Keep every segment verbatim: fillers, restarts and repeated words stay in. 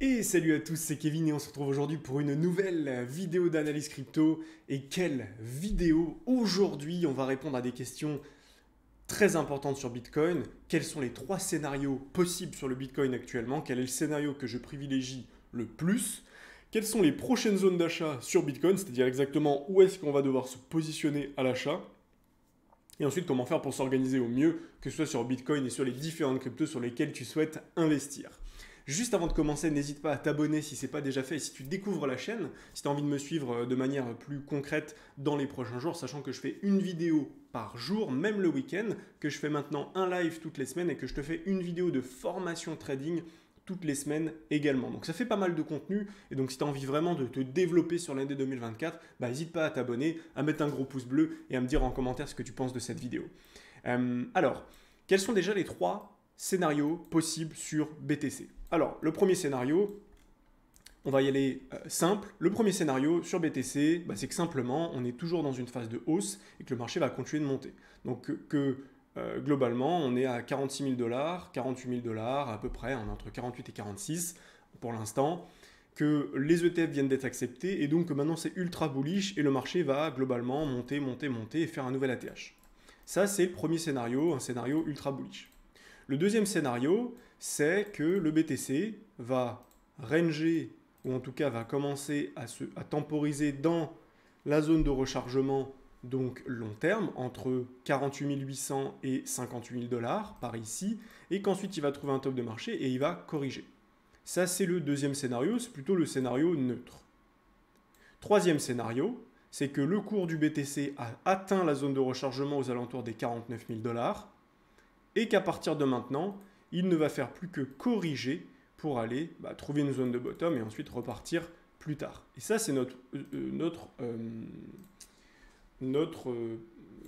Et salut à tous, c'est Kevin et on se retrouve aujourd'hui pour une nouvelle vidéo d'analyse crypto. Et quelle vidéo! Aujourd'hui, on va répondre à des questions très importantes sur Bitcoin. Quels sont les trois scénarios possibles sur le Bitcoin actuellement? Quel est le scénario que je privilégie le plus? Quelles sont les prochaines zones d'achat sur Bitcoin? C'est-à-dire exactement où est-ce qu'on va devoir se positionner à l'achat? Et ensuite, comment faire pour s'organiser au mieux, que ce soit sur Bitcoin et sur les différentes cryptos sur lesquelles tu souhaites investir. Juste avant de commencer, n'hésite pas à t'abonner si ce n'est pas déjà fait et si tu découvres la chaîne, si tu as envie de me suivre de manière plus concrète dans les prochains jours, sachant que je fais une vidéo par jour, même le week-end, que je fais maintenant un live toutes les semaines et que je te fais une vidéo de formation trading toutes les semaines également. Donc ça fait pas mal de contenu et donc si tu as envie vraiment de te développer sur l'année deux mille vingt-quatre, bah, n'hésite pas à t'abonner, à mettre un gros pouce bleu et à me dire en commentaire ce que tu penses de cette vidéo. Euh, alors, quels sont déjà les trois scénarios possibles sur B T C? Alors, le premier scénario, on va y aller euh, simple. Le premier scénario sur B T C, bah, c'est que simplement, on est toujours dans une phase de hausse et que le marché va continuer de monter. Donc, que euh, globalement, on est à quarante-six mille dollars, quarante-huit mille dollars à peu près, on est entre quarante-huit et quarante-six pour l'instant, que les E T F viennent d'être acceptés et donc que maintenant, c'est ultra bullish et le marché va globalement monter, monter, monter et faire un nouvel A T H. Ça, c'est le premier scénario, un scénario ultra bullish. Le deuxième scénario, c'est que le B T C va ranger, ou en tout cas va commencer à, se, à temporiser dans la zone de rechargement, donc long terme, entre quarante-huit mille huit cents et cinquante-huit mille dollars par ici, et qu'ensuite il va trouver un top de marché et il va corriger. Ça, c'est le deuxième scénario, c'est plutôt le scénario neutre. Troisième scénario, c'est que le cours du B T C a atteint la zone de rechargement aux alentours des quarante-neuf mille dollars, et qu'à partir de maintenant, il ne va faire plus que corriger pour aller bah, trouver une zone de bottom et ensuite repartir plus tard. Et ça, c'est notre, euh, notre, euh, notre, euh,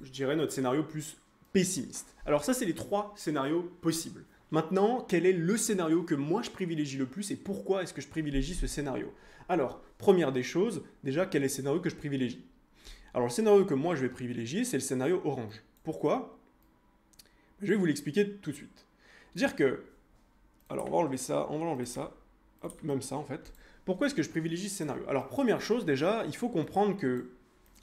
je dirais notre scénario plus pessimiste. Alors ça, c'est les trois scénarios possibles. Maintenant, quel est le scénario que moi, je privilégie le plus et pourquoi est-ce que je privilégie ce scénario? Alors, première des choses, déjà, quel est le scénario que je privilégie? Alors, le scénario que moi, je vais privilégier, c'est le scénario orange. Pourquoi? Je vais vous l'expliquer tout de suite. Dire que, alors on va enlever ça, on va enlever ça, hop, même ça en fait. Pourquoi est-ce que je privilégie ce scénario? Alors première chose déjà, il faut comprendre que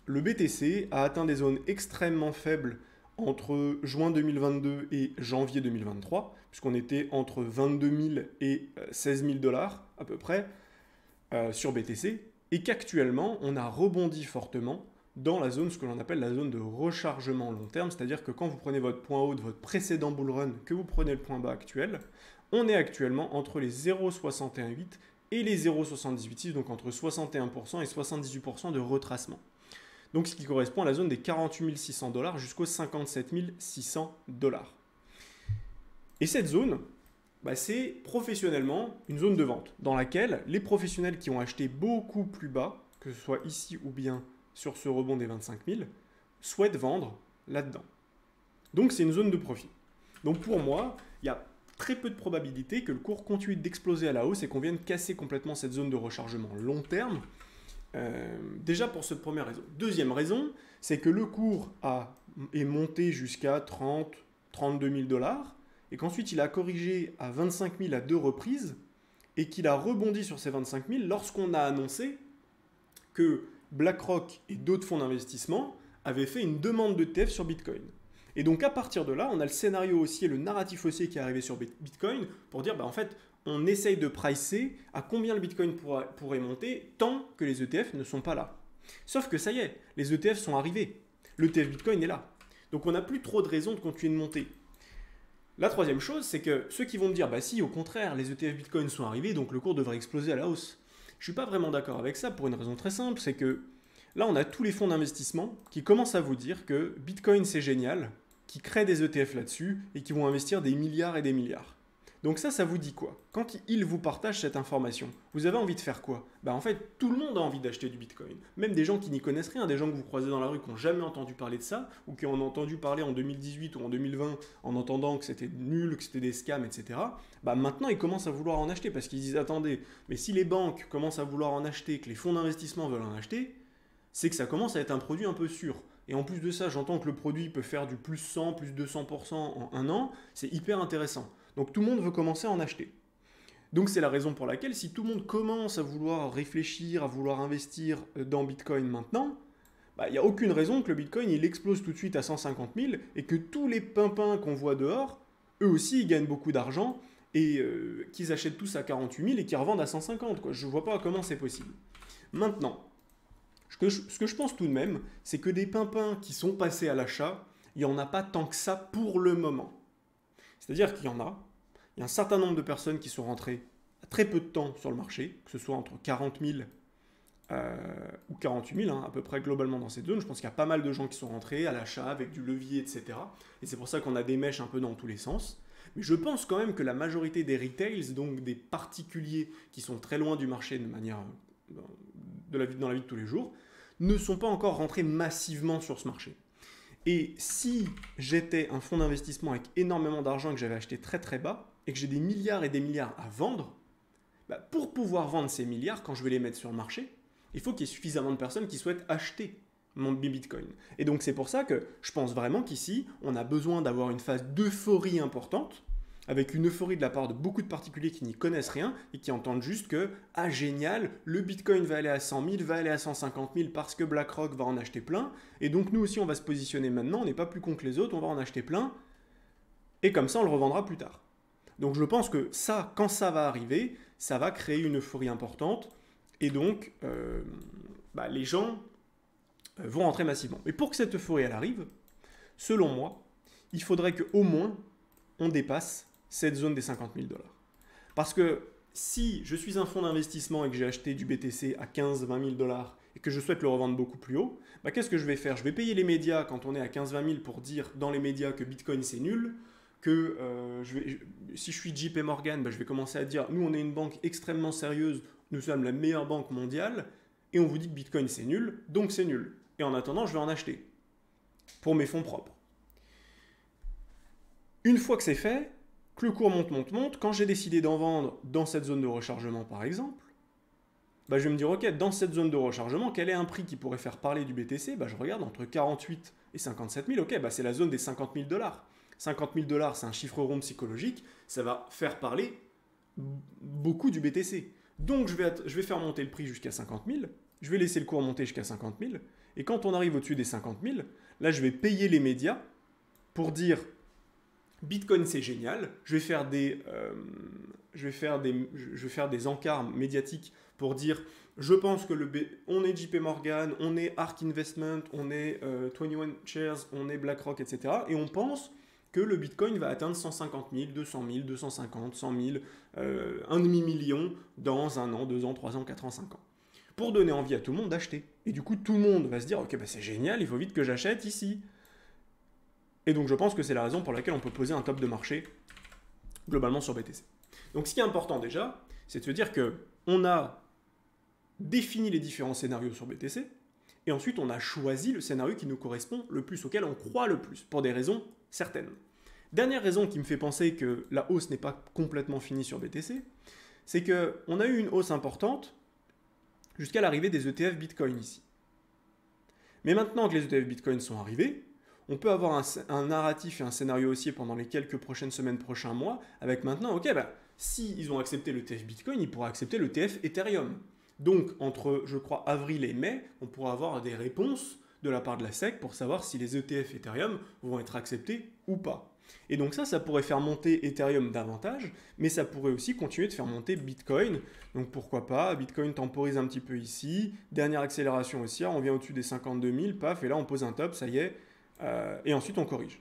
le B T C a atteint des zones extrêmement faibles entre juin deux mille vingt-deux et janvier deux mille vingt-trois, puisqu'on était entre vingt-deux mille et seize mille dollars à peu près euh, sur B T C, et qu'actuellement on a rebondi fortement dans la zone, ce que l'on appelle la zone de rechargement long terme, c'est-à-dire que quand vous prenez votre point haut de votre précédent bull run, que vous prenez le point bas actuel, on est actuellement entre les zéro virgule six cent dix-huit et les zéro virgule sept cent dix-huit virgule six, donc entre soixante et un pour cent et soixante-dix-huit pour cent de retracement. Donc ce qui correspond à la zone des quarante-huit mille six cents dollars jusqu'aux cinquante-sept mille six cents dollars. Et cette zone, bah, c'est professionnellement une zone de vente, dans laquelle les professionnels qui ont acheté beaucoup plus bas, que ce soit ici ou bien sur ce rebond des vingt-cinq mille, souhaite vendre là-dedans. Donc c'est une zone de profit. Donc pour moi, il y a très peu de probabilité que le cours continue d'exploser à la hausse et qu'on vienne casser complètement cette zone de rechargement long terme, euh, déjà pour cette première raison. Deuxième raison, c'est que le cours a, est monté jusqu'à trente, trente-deux mille dollars et qu'ensuite il a corrigé à vingt-cinq mille à deux reprises et qu'il a rebondi sur ces vingt-cinq mille lorsqu'on a annoncé que BlackRock et d'autres fonds d'investissement avaient fait une demande d'E T F sur Bitcoin. Et donc à partir de là, on a le scénario haussier, le narratif haussier qui est arrivé sur Bitcoin pour dire bah, en fait, on essaye de pricer à combien le Bitcoin pourra, pourrait monter tant que les E T F ne sont pas là. Sauf que ça y est, les E T F sont arrivés. L'E T F Bitcoin est là. Donc on n'a plus trop de raisons de continuer de monter. La troisième chose, c'est que ceux qui vont me dire bah si, au contraire, les E T F Bitcoin sont arrivés, donc le cours devrait exploser à la hausse. Je ne suis pas vraiment d'accord avec ça pour une raison très simple, c'est que là, on a tous les fonds d'investissement qui commencent à vous dire que Bitcoin, c'est génial, qui créent des E T F là-dessus et qui vont investir des milliards et des milliards. Donc ça, ça vous dit quoi? Quand ils vous partagent cette information, vous avez envie de faire quoi? Bah en fait, tout le monde a envie d'acheter du Bitcoin. Même des gens qui n'y connaissent rien, des gens que vous croisez dans la rue qui n'ont jamais entendu parler de ça ou qui en ont entendu parler en deux mille dix-huit ou en deux mille vingt en entendant que c'était nul, que c'était des scams, et cetera. Bah maintenant, ils commencent à vouloir en acheter parce qu'ils disent « Attendez, mais si les banques commencent à vouloir en acheter, que les fonds d'investissement veulent en acheter, c'est que ça commence à être un produit un peu sûr. » Et en plus de ça, j'entends que le produit peut faire du plus cent, plus deux cents pour cent en un an. C'est hyper intéressant. Donc tout le monde veut commencer à en acheter. Donc c'est la raison pour laquelle si tout le monde commence à vouloir réfléchir, à vouloir investir dans Bitcoin maintenant, bah, il n'y a aucune raison que le Bitcoin il explose tout de suite à cent cinquante mille et que tous les pimpins qu'on voit dehors, eux aussi ils gagnent beaucoup d'argent et euh, qu'ils achètent tous à quarante-huit mille et qu'ils revendent à cent cinquante, quoi. Je ne vois pas comment c'est possible. Maintenant, ce que, je, ce que je pense tout de même, c'est que des pimpins qui sont passés à l'achat, il n'y en a pas tant que ça pour le moment. C'est-à-dire qu'il y en a, il y a un certain nombre de personnes qui sont rentrées à très peu de temps sur le marché, que ce soit entre quarante mille euh, ou quarante-huit mille, hein, à peu près globalement dans cette zone. Je pense qu'il y a pas mal de gens qui sont rentrés à l'achat avec du levier, et cetera. Et c'est pour ça qu'on a des mèches un peu dans tous les sens. Mais je pense quand même que la majorité des retails, donc des particuliers qui sont très loin du marché de manière de la vie, dans la vie de tous les jours, ne sont pas encore rentrés massivement sur ce marché. Et si j'étais un fonds d'investissement avec énormément d'argent que j'avais acheté très très bas et que j'ai des milliards et des milliards à vendre, bah pour pouvoir vendre ces milliards, quand je vais les mettre sur le marché, il faut qu'il y ait suffisamment de personnes qui souhaitent acheter mon Bitcoin. Et donc c'est pour ça que je pense vraiment qu'ici, on a besoin d'avoir une phase d'euphorie importante, avec une euphorie de la part de beaucoup de particuliers qui n'y connaissent rien et qui entendent juste que « Ah génial, le Bitcoin va aller à cent mille, va aller à cent cinquante mille parce que BlackRock va en acheter plein. Et donc nous aussi, on va se positionner maintenant, on n'est pas plus con que les autres, on va en acheter plein. Et comme ça, on le revendra plus tard. » Donc je pense que ça, quand ça va arriver, ça va créer une euphorie importante. Et donc, euh, bah, les gens vont rentrer massivement. Et pour que cette euphorie elle arrive, selon moi, il faudrait qu'au moins, on dépasse cette zone des cinquante mille dollars. Parce que si je suis un fonds d'investissement et que j'ai acheté du B T C à quinze à vingt mille dollars et que je souhaite le revendre beaucoup plus haut, bah qu'est-ce que je vais faire? Je vais payer les médias quand on est à quinze à vingt mille pour dire dans les médias que Bitcoin c'est nul, que euh, je vais, je, si je suis J P Morgan, bah je vais commencer à dire nous on est une banque extrêmement sérieuse, nous sommes la meilleure banque mondiale et on vous dit que Bitcoin c'est nul, donc c'est nul. Et en attendant, je vais en acheter pour mes fonds propres. Une fois que c'est fait, que le cours monte, monte, monte, quand j'ai décidé d'en vendre dans cette zone de rechargement par exemple, bah je vais me dire, ok, dans cette zone de rechargement, quel est un prix qui pourrait faire parler du B T C? Bah je regarde entre quarante-huit et cinquante-sept mille, ok, bah c'est la zone des cinquante mille dollars. cinquante mille dollars, c'est un chiffre rond psychologique, ça va faire parler beaucoup du B T C. Donc je vais, je vais faire monter le prix jusqu'à cinquante mille, je vais laisser le cours monter jusqu'à cinquante mille, et quand on arrive au-dessus des cinquante mille, là je vais payer les médias pour dire... Bitcoin c'est génial, je vais, faire des, euh, je, vais faire des, je vais faire des encarts médiatiques pour dire je pense que le B, on est J P Morgan, on est Ark Investment, on est euh, vingt et un Shares, on est BlackRock, et cetera. Et on pense que le Bitcoin va atteindre cent cinquante mille, deux cent mille, deux cent cinquante, cent mille, euh, un demi-million dans un an, deux ans, trois ans, quatre ans, cinq ans. Pour donner envie à tout le monde d'acheter. Et du coup tout le monde va se dire ok bah, c'est génial, il faut vite que j'achète ici. Et donc je pense que c'est la raison pour laquelle on peut poser un top de marché globalement sur B T C. Donc ce qui est important déjà, c'est de se dire qu'on a défini les différents scénarios sur B T C, et ensuite on a choisi le scénario qui nous correspond le plus, auquel on croit le plus, pour des raisons certaines. Dernière raison qui me fait penser que la hausse n'est pas complètement finie sur B T C, c'est qu'on a eu une hausse importante jusqu'à l'arrivée des E T F Bitcoin ici. Mais maintenant que les E T F Bitcoin sont arrivés, on peut avoir un, un narratif et un scénario haussier pendant les quelques prochaines semaines, prochains mois, avec maintenant, ok, bah, si ils ont accepté l'E T F Bitcoin, ils pourraient accepter l'E T F Ethereum. Donc, entre, je crois, avril et mai, on pourra avoir des réponses de la part de la S E C pour savoir si les E T F Ethereum vont être acceptés ou pas. Et donc ça, ça pourrait faire monter Ethereum davantage, mais ça pourrait aussi continuer de faire monter Bitcoin. Donc pourquoi pas, Bitcoin temporise un petit peu ici, dernière accélération haussière, on vient au-dessus des cinquante-deux mille, paf, et là on pose un top, ça y est, Euh, et ensuite on corrige.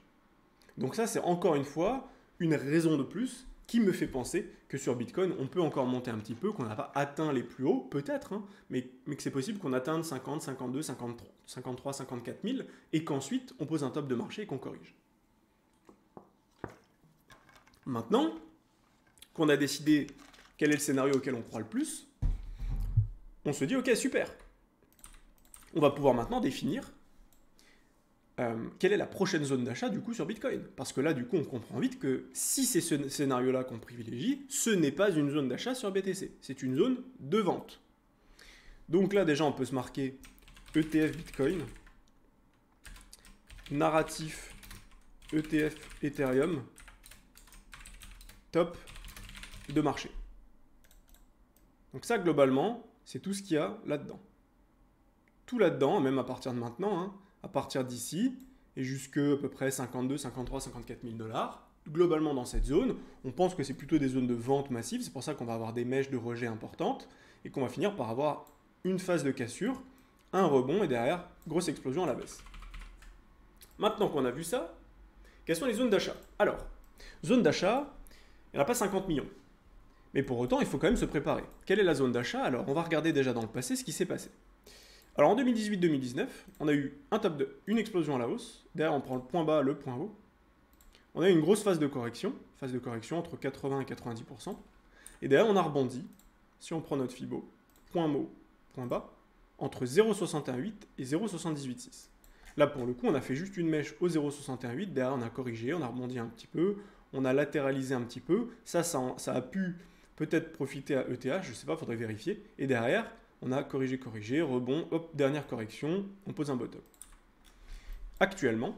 Donc ça c'est encore une fois une raison de plus qui me fait penser que sur Bitcoin on peut encore monter un petit peu, qu'on n'a pas atteint les plus hauts peut-être, hein, mais, mais que c'est possible qu'on atteigne cinquante, cinquante-deux, cinquante-trois, cinquante-quatre mille et qu'ensuite on pose un top de marché et qu'on corrige. Maintenant qu'on a décidé quel est le scénario auquel on croit le plus, on se dit ok super, on va pouvoir maintenant définir Euh, quelle est la prochaine zone d'achat du coup sur Bitcoin? Parce que là du coup on comprend vite que si c'est ce scénario-là qu'on privilégie, ce n'est pas une zone d'achat sur B T C, c'est une zone de vente. Donc là déjà on peut se marquer E T F Bitcoin, narratif E T F Ethereum, top de marché. Donc ça, globalement, c'est tout ce qu'il y a là-dedans. Tout là-dedans, même à partir de maintenant, hein, à partir d'ici, et jusque à peu près cinquante-deux, cinquante-trois, cinquante-quatre mille dollars, globalement dans cette zone, on pense que c'est plutôt des zones de vente massive, c'est pour ça qu'on va avoir des mèches de rejet importantes, et qu'on va finir par avoir une phase de cassure, un rebond, et derrière, grosse explosion à la baisse. Maintenant qu'on a vu ça, quelles sont les zones d'achat? Alors, zone d'achat, il n'y en a pas cinquante millions. Mais pour autant, il faut quand même se préparer. Quelle est la zone d'achat? Alors, on va regarder déjà dans le passé ce qui s'est passé. Alors, en deux mille dix-huit deux mille dix-neuf, on a eu un top deux, une explosion à la hausse. Derrière, on prend le point bas, le point haut. On a eu une grosse phase de correction, phase de correction entre quatre-vingts et quatre-vingt-dix pour cent. Et derrière, on a rebondi, si on prend notre Fibo, point haut, point bas, entre zéro virgule soixante et un virgule huit et zéro virgule soixante-dix-huit virgule six. Là, pour le coup, on a fait juste une mèche au zéro virgule soixante et un virgule huit. Derrière, on a corrigé, on a rebondi un petit peu, on a latéralisé un petit peu. Ça, ça, ça a pu peut-être profiter à E T H, je ne sais pas, il faudrait vérifier. Et derrière, on a corrigé, corrigé, rebond, hop, dernière correction, on pose un bottom. Actuellement,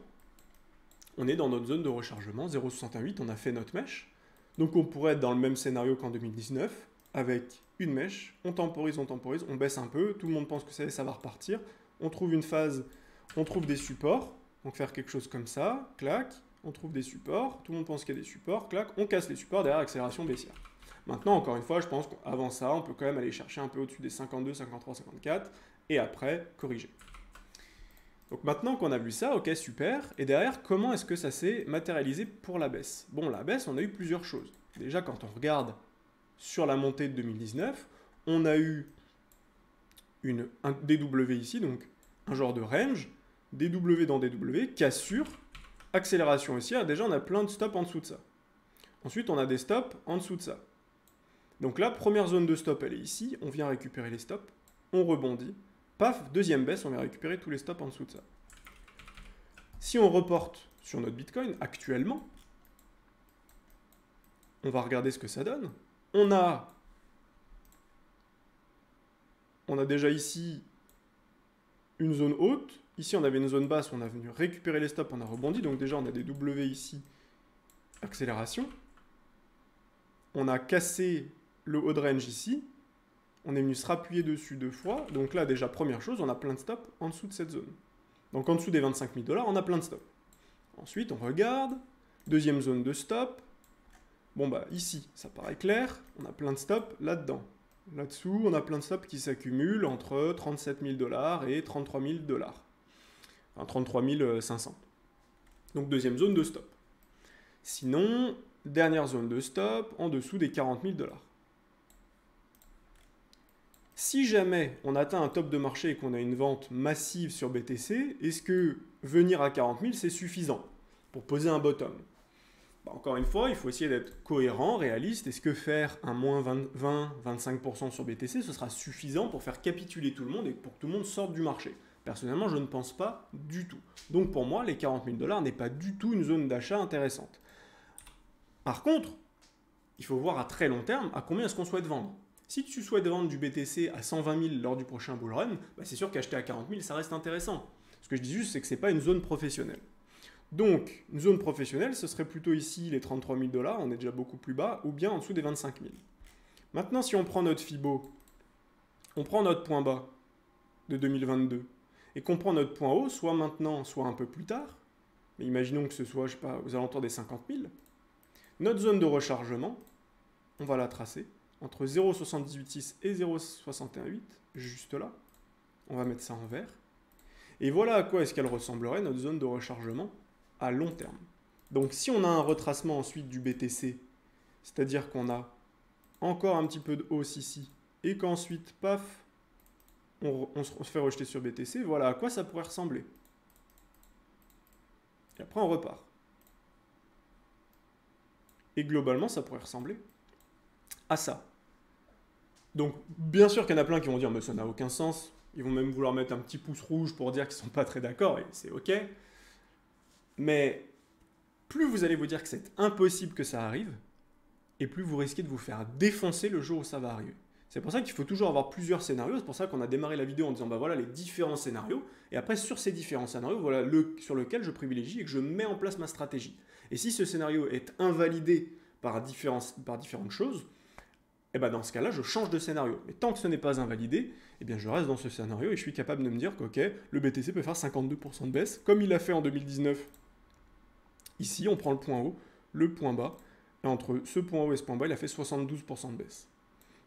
on est dans notre zone de rechargement, zéro virgule soixante et un virgule huit, on a fait notre mèche. Donc, on pourrait être dans le même scénario qu'en deux mille dix-neuf, avec une mèche, on temporise, on temporise, on baisse un peu, tout le monde pense que ça, ça va repartir, on trouve une phase... On trouve des supports, donc faire quelque chose comme ça, clac, on trouve des supports, tout le monde pense qu'il y a des supports, clac, on casse les supports, derrière accélération baissière. Maintenant, encore une fois, je pense qu'avant ça, on peut quand même aller chercher un peu au-dessus des cinquante-deux, cinquante-trois, cinquante-quatre, et après, corriger. Donc maintenant qu'on a vu ça, ok, super, et derrière, comment est-ce que ça s'est matérialisé pour la baisse? Bon, la baisse, on a eu plusieurs choses. Déjà, quand on regarde sur la montée de deux mille dix-neuf, on a eu une, un D W ici, donc un genre de range, D W dans D W, cassure, accélération haussière. Déjà, on a plein de stops en dessous de ça. Ensuite, on a des stops en dessous de ça. Donc là, première zone de stop, elle est ici. On vient récupérer les stops. On rebondit. Paf, deuxième baisse, on vient récupérer tous les stops en dessous de ça. Si on reporte sur notre Bitcoin, actuellement, on va regarder ce que ça donne. On a, on a déjà ici une zone haute. Ici, on avait une zone basse, on a venu récupérer les stops, on a rebondi. Donc déjà, on a des W ici, accélération. On a cassé le haut de range ici. On est venu se rappuyer dessus deux fois. Donc là, déjà, première chose, on a plein de stops en dessous de cette zone. Donc en dessous des vingt-cinq mille dollars, on a plein de stops. Ensuite, on regarde. Deuxième zone de stop. Bon, bah ici, ça paraît clair. On a plein de stops là-dedans. Là-dessous, on a plein de stops qui s'accumulent entre trente-sept mille dollars et trente-trois mille dollars. trente-trois mille cinq cents. Donc deuxième zone de stop. Sinon, dernière zone de stop en dessous des quarante mille dollars. Si jamais on atteint un top de marché et qu'on a une vente massive sur B T C, est-ce que venir à quarante mille c'est suffisant pour poser un bottom? Bah, encore une fois, il faut essayer d'être cohérent, réaliste. Est-ce que faire un moins vingt, vingt-cinq pour cent sur B T C, ce sera suffisant pour faire capituler tout le monde et pour que tout le monde sorte du marché? Personnellement, je ne pense pas du tout. Donc pour moi, les quarante mille dollars n'est pas du tout une zone d'achat intéressante. Par contre, il faut voir à très long terme à combien est-ce qu'on souhaite vendre. Si tu souhaites vendre du B T C à cent vingt mille lors du prochain bull run, bah c'est sûr qu'acheter à quarante mille, ça reste intéressant. Ce que je dis juste, c'est que ce n'est pas une zone professionnelle. Donc, une zone professionnelle, ce serait plutôt ici les trente-trois mille dollars, on est déjà beaucoup plus bas, ou bien en dessous des vingt-cinq mille. Maintenant, si on prend notre Fibo, on prend notre point bas de deux mille vingt-deux, et qu'on prend notre point haut, soit maintenant, soit un peu plus tard, mais imaginons que ce soit, je sais pas, aux alentours des cinquante mille, notre zone de rechargement, on va la tracer, entre zéro virgule soixante-dix-huit virgule six et zéro virgule soixante et un virgule huit, juste là, on va mettre ça en vert, et voilà à quoi est-ce qu'elle ressemblerait, notre zone de rechargement, à long terme. Donc si on a un retracement ensuite du B T C, c'est-à-dire qu'on a encore un petit peu de hausse ici, et qu'ensuite, paf, On, on se fait rejeter sur B T C, voilà à quoi ça pourrait ressembler. Et après, on repart. Et globalement, ça pourrait ressembler à ça. Donc, bien sûr qu'il y en a plein qui vont dire « mais ça n'a aucun sens ». Ils vont même vouloir mettre un petit pouce rouge pour dire qu'ils ne sont pas très d'accord, et c'est OK. Mais plus vous allez vous dire que c'est impossible que ça arrive, et plus vous risquez de vous faire défoncer le jour où ça va arriver. C'est pour ça qu'il faut toujours avoir plusieurs scénarios. C'est pour ça qu'on a démarré la vidéo en disant bah voilà les différents scénarios. Et après, sur ces différents scénarios, voilà le sur lequel je privilégie et que je mets en place ma stratégie. Et si ce scénario est invalidé par, différents, par différentes choses, eh ben dans ce cas-là, je change de scénario. Mais tant que ce n'est pas invalidé, eh bien je reste dans ce scénario et je suis capable de me dire que okay, le B T C peut faire cinquante-deux pour cent de baisse, comme il a fait en deux mille dix-neuf. Ici, on prend le point haut, le point bas, et entre ce point haut et ce point bas, il a fait soixante-douze pour cent de baisse.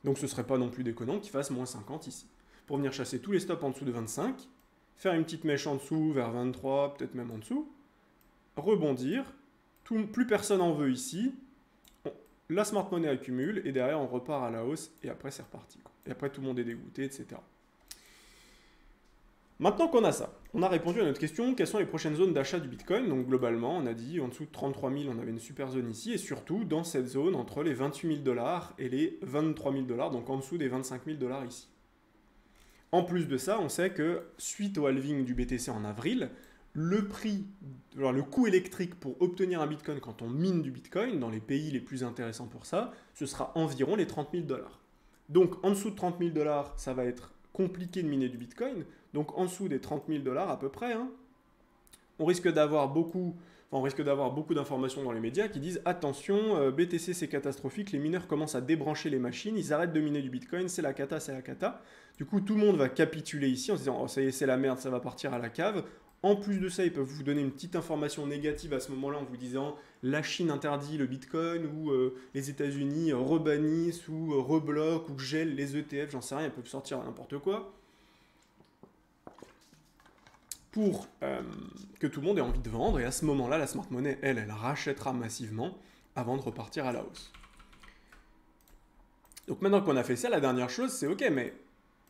Donc ce ne serait pas non plus déconnant qu'il fasse moins cinquante ici. Pour venir chasser tous les stops en dessous de vingt-cinq, faire une petite mèche en dessous, vers vingt-trois, peut-être même en dessous, rebondir, tout, plus personne en veut ici, on, la smart money accumule, et derrière on repart à la hausse, et après c'est reparti. Quoi. Et après tout le monde est dégoûté, et cetera. Maintenant qu'on a ça, on a répondu à notre question, quelles sont les prochaines zones d'achat du Bitcoin? Donc globalement, on a dit en dessous de trente-trois mille, on avait une super zone ici, et surtout dans cette zone entre les vingt-huit mille dollars et les vingt-trois mille dollars, donc en dessous des vingt-cinq mille dollars ici. En plus de ça, on sait que suite au halving du B T C en avril, le prix, alors le coût électrique pour obtenir un Bitcoin quand on mine du Bitcoin, dans les pays les plus intéressants pour ça, ce sera environ les trente mille dollars. Donc en dessous de trente mille dollars, ça va être compliqué de miner du Bitcoin, donc en dessous des trente mille dollars à peu près, hein, on risque d'avoir beaucoup, enfin, on risque d'avoir beaucoup d'informations dans les médias qui disent « Attention, B T C c'est catastrophique, les mineurs commencent à débrancher les machines, ils arrêtent de miner du Bitcoin, c'est la cata, c'est la cata ». Du coup, tout le monde va capituler ici en se disant « Oh ça y est, c'est la merde, ça va partir à la cave ». En plus de ça, ils peuvent vous donner une petite information négative à ce moment-là en vous disant « La Chine interdit le Bitcoin » ou euh, « Les États-Unis rebannissent » ou euh, « rebloquent » ou « gèlent les E T F », j'en sais rien, ils peuvent sortir n'importe quoi. Pour euh, que tout le monde ait envie de vendre, et à ce moment-là, la smart money, elle, elle rachètera massivement avant de repartir à la hausse. Donc maintenant qu'on a fait ça, la dernière chose, c'est « Ok, mais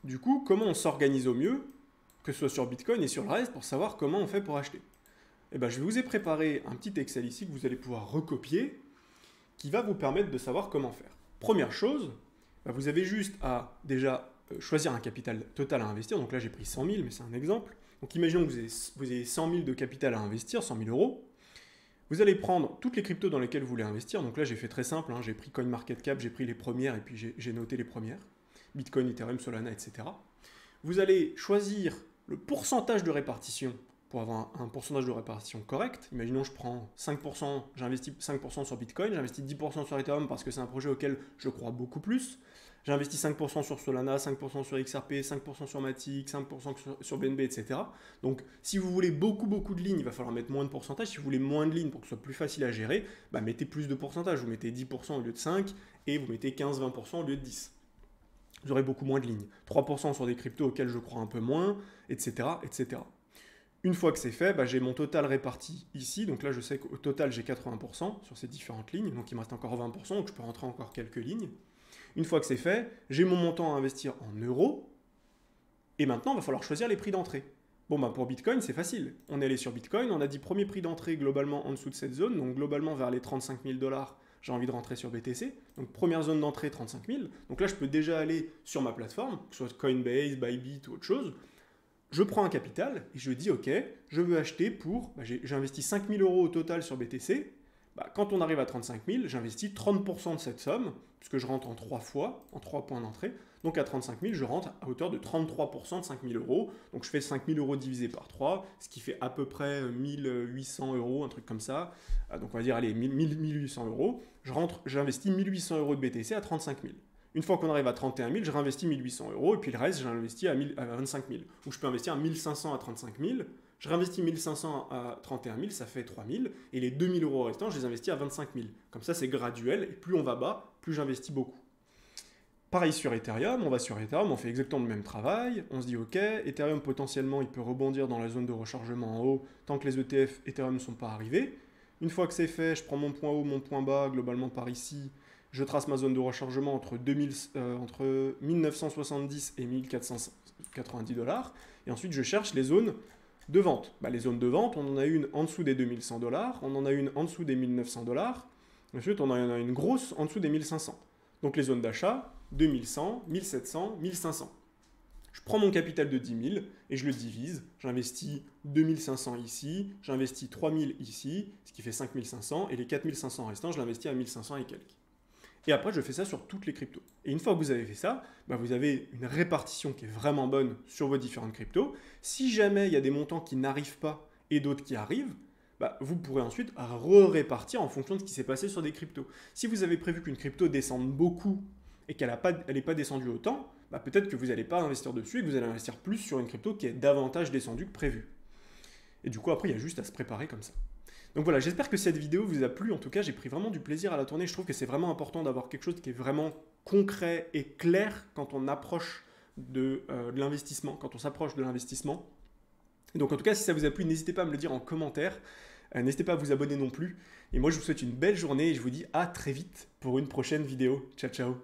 du coup, comment on s'organise au mieux ?» que ce soit sur Bitcoin et sur le reste, pour savoir comment on fait pour acheter. Et ben, je vous ai préparé un petit Excel ici que vous allez pouvoir recopier, qui va vous permettre de savoir comment faire. Première chose, ben vous avez juste à déjà choisir un capital total à investir. Donc là, j'ai pris cent mille, mais c'est un exemple. Donc imaginons que vous ayez, vous ayez cent mille de capital à investir, cent mille euros. Vous allez prendre toutes les cryptos dans lesquelles vous voulez investir. Donc là, j'ai fait très simple, hein. J'ai pris CoinMarketCap, j'ai pris les premières, et puis j'ai noté les premières. Bitcoin, Ethereum, Solana, et cetera. Vous allez choisir le pourcentage de répartition pour avoir un pourcentage de répartition correct. Imaginons je prends cinq pour cent, j'investis cinq pour cent sur Bitcoin, j'investis dix pour cent sur Ethereum parce que c'est un projet auquel je crois beaucoup plus. J'investis cinq pour cent sur Solana, cinq pour cent sur X R P, cinq pour cent sur Matic, cinq pour cent sur B N B, et cetera. Donc si vous voulez beaucoup beaucoup de lignes, il va falloir mettre moins de pourcentage. Si vous voulez moins de lignes pour que ce soit plus facile à gérer, bah, mettez plus de pourcentage. Vous mettez dix pour cent au lieu de cinq et vous mettez quinze à vingt pour cent au lieu de dix. Vous aurez beaucoup moins de lignes. trois pour cent sur des cryptos auxquels je crois un peu moins, et cetera et cetera. Une fois que c'est fait, bah, j'ai mon total réparti ici. Donc là, je sais qu'au total, j'ai quatre-vingts pour cent sur ces différentes lignes. Donc il me reste encore vingt pour cent, donc je peux rentrer encore quelques lignes. Une fois que c'est fait, j'ai mon montant à investir en euros. Et maintenant, il va falloir choisir les prix d'entrée. Bon, bah, pour Bitcoin, c'est facile. On est allé sur Bitcoin, on a dit premier prix d'entrée globalement en dessous de cette zone, donc globalement vers les trente-cinq mille dollars. J'ai envie de rentrer sur B T C, donc première zone d'entrée trente-cinq mille. Donc là, je peux déjà aller sur ma plateforme, que ce soit Coinbase, Bybit ou autre chose. Je prends un capital et je dis, ok, je veux acheter pour, bah, j'ai investi cinq mille euros au total sur B T C. Bah, quand on arrive à trente-cinq mille, j'investis trente pour cent de cette somme, puisque je rentre en trois fois, en trois points d'entrée. Donc à trente-cinq mille, je rentre à hauteur de trente-trois pour cent de cinq mille euros. Donc je fais cinq mille euros divisé par trois, ce qui fait à peu près mille huit cents euros, un truc comme ça. Donc on va dire, allez, mille huit cents euros. Je rentre, j'investis mille huit cents euros de B T C à trente-cinq mille. Une fois qu'on arrive à trente et un mille, je réinvestis mille huit cents euros, et puis le reste, j'investis à, à vingt-cinq mille. Ou je peux investir à mille cinq cents à trente-cinq mille. Je réinvestis mille cinq cents à trente et un mille, ça fait trois mille, et les deux mille euros restants, je les investis à vingt-cinq mille. Comme ça, c'est graduel, et plus on va bas, plus j'investis beaucoup. Pareil sur Ethereum, on va sur Ethereum, on fait exactement le même travail, on se dit ok, Ethereum potentiellement, il peut rebondir dans la zone de rechargement en haut, tant que les E T F Ethereum ne sont pas arrivés. Une fois que c'est fait, je prends mon point haut, mon point bas, globalement par ici, je trace ma zone de rechargement entre, deux mille, euh, entre mille neuf cent soixante-dix et mille quatre cent quatre-vingt-dix dollars, et ensuite je cherche les zones de vente. Bah, les zones de vente, on en a une en dessous des deux mille cent dollars, on en a une en dessous des mille neuf cents dollars, ensuite on en a une grosse en dessous des mille cinq cents. Donc les zones d'achat, deux mille cent, mille sept cents, mille cinq cents. Je prends mon capital de dix mille et je le divise, j'investis deux mille cinq cents ici, j'investis trois mille ici, ce qui fait cinq mille cinq cents, et les quatre mille cinq cents restants, je l'investis à mille cinq cents et quelques. Et après, je fais ça sur toutes les cryptos. Et une fois que vous avez fait ça, bah vous avez une répartition qui est vraiment bonne sur vos différentes cryptos. Si jamais il y a des montants qui n'arrivent pas et d'autres qui arrivent, bah vous pourrez ensuite re-répartir en fonction de ce qui s'est passé sur des cryptos. Si vous avez prévu qu'une crypto descende beaucoup et qu'elle n'est pas, pas descendue autant, bah peut-être que vous n'allez pas investir dessus et que vous allez investir plus sur une crypto qui est davantage descendue que prévu. Et du coup, après, il y a juste à se préparer comme ça. Donc voilà, j'espère que cette vidéo vous a plu. En tout cas, j'ai pris vraiment du plaisir à la tourner. Je trouve que c'est vraiment important d'avoir quelque chose qui est vraiment concret et clair quand on approche de, euh, de l'investissement, quand on s'approche de l'investissement. Et donc en tout cas, si ça vous a plu, n'hésitez pas à me le dire en commentaire. Euh, n'hésitez pas à vous abonner non plus. Et moi, je vous souhaite une belle journée et je vous dis à très vite pour une prochaine vidéo. Ciao, ciao.